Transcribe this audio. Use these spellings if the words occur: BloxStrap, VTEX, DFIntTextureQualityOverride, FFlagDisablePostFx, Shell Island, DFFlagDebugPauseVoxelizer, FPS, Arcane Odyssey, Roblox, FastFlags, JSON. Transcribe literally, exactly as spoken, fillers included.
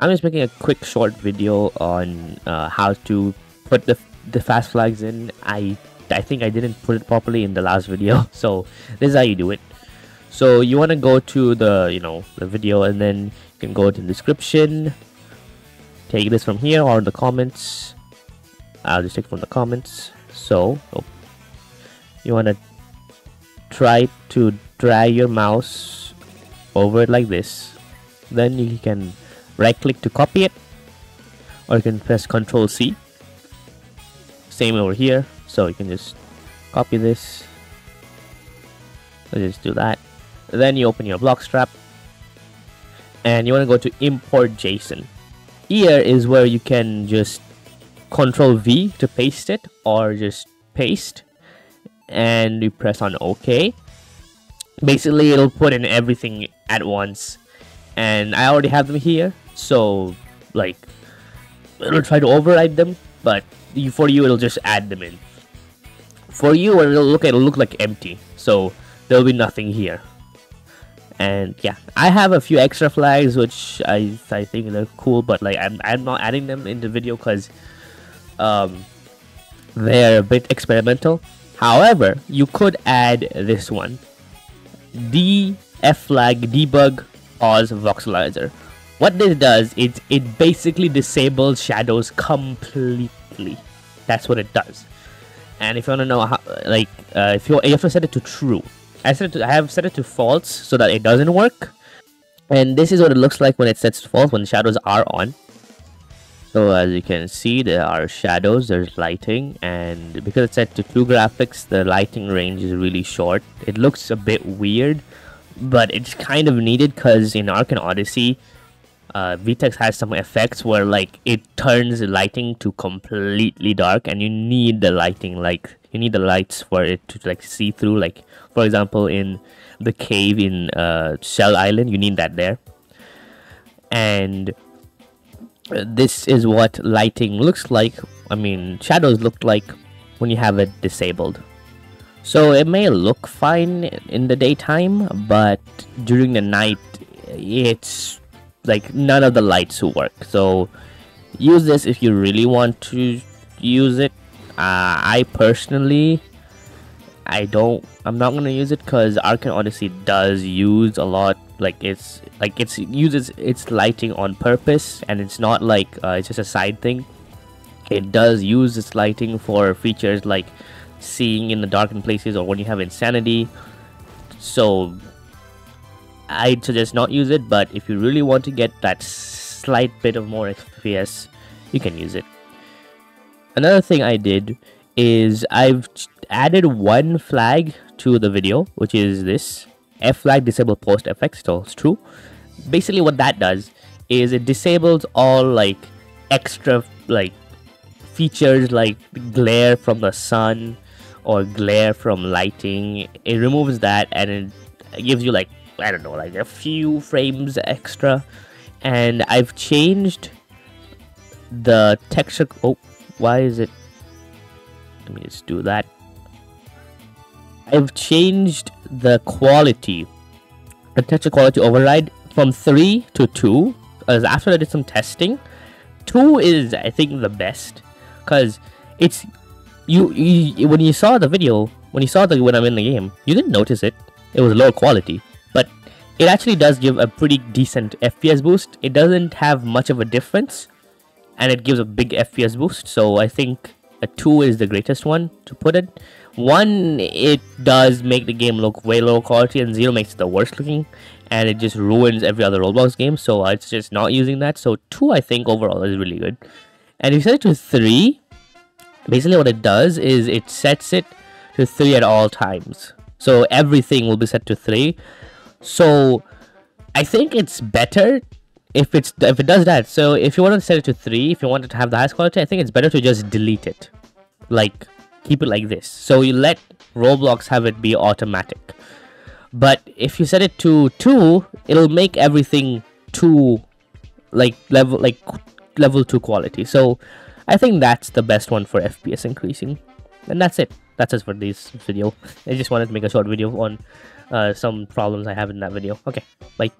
I'm just making a quick short video on uh, how to put the, the fast flags in. I, I think I didn't put it properly in the last video, so this is how you do it. So you want to go to the, you know, the video, and then you can go to the description, take this from here or the comments. I'll just take it from the comments. So oh, you want to try to drag your mouse over it like this. Then you can right click to copy it, or you can press control C. Same over here, so you can just copy this. Let's just do that. Then you open your BloxStrap, and you want to go to import JSON. Here is where you can just control V to paste it, or just paste, and you press on OK. Basically, it'll put in everything at once, and I already have them here, so like it'll try to override them, but for you it'll just add them in for you, and it'll look it'll look like empty, so there'll be nothing here. And yeah, I have a few extra flags which I I think they're cool, but like I'm I'm not adding them in the video because um they're a bit experimental. However, you could add this one, D F flag debug pause voxelizer. What this does is it basically disables shadows completely. That's what it does. And if you want to know how, like uh, if you, you have to set it to true. I set it to, I have set it to false so that it doesn't work. And this is what it looks like when it sets to false, when the shadows are on. So as you can see, there are shadows, there's lighting, and because it's set to two graphics, the lighting range is really short. It looks a bit weird, but it's kind of needed because in Arcane Odyssey, uh, V TEX has some effects where like it turns the lighting to completely dark, and you need the lighting, like you need the lights for it to like see through. Like for example, in the cave in uh, Shell Island, you need that there. And this is what lighting looks like. I mean, shadows look like when you have it disabled. So it may look fine in the daytime, but during the night, it's like none of the lights work. So use this if you really want to use it. Uh, I personally, I don't, I'm not gonna use it because Arcane Odyssey does use a lot. Like it's like it's uses its lighting on purpose, and it's not like uh, it's just a side thing. It does use its lighting for features like seeing in the darkened places or when you have insanity. So I'd suggest not use it, but if you really want to get that slight bit of more F P S, you can use it. Another thing I did is I've added one flag to the video, which is this F flag disable post F X, so it's true. Basically what that does is it disables all like extra like features like glare from the sun or glare from lighting. It removes that, and it gives you like, I don't know, like a few frames extra. And I've changed the texture. Oh, why is it? Let me just do that. I've changed the quality, the texture quality override from three to two. As after I did some testing, two is I think the best, because it's you, you when you saw the video, when you saw the when I'm in the game, you didn't notice it. It was lower quality, but it actually does give a pretty decent F P S boost. It doesn't have much of a difference, and it gives a big F P S boost. So I think a two is the greatest one to put it. One, it does make the game look way lower quality, and zero makes it the worst looking, and it just ruins every other Roblox game, so it's just not using that. So two, I think overall is really good. And if you set it to three, basically what it does is it sets it to three at all times, so everything will be set to three. So I think it's better if it's if it does that. So if you want to set it to three, if you want it to have the highest quality, I think it's better to just delete it, like keep it like this. So you let Roblox have it be automatic. But if you set it to two, it'll make everything to like level like level two quality. So I think that's the best one for F P S increasing. And that's it. That's it for this video. I just wanted to make a short video on uh, some problems I have in that video. Okay, bye.